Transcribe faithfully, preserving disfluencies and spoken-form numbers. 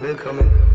Willkommen.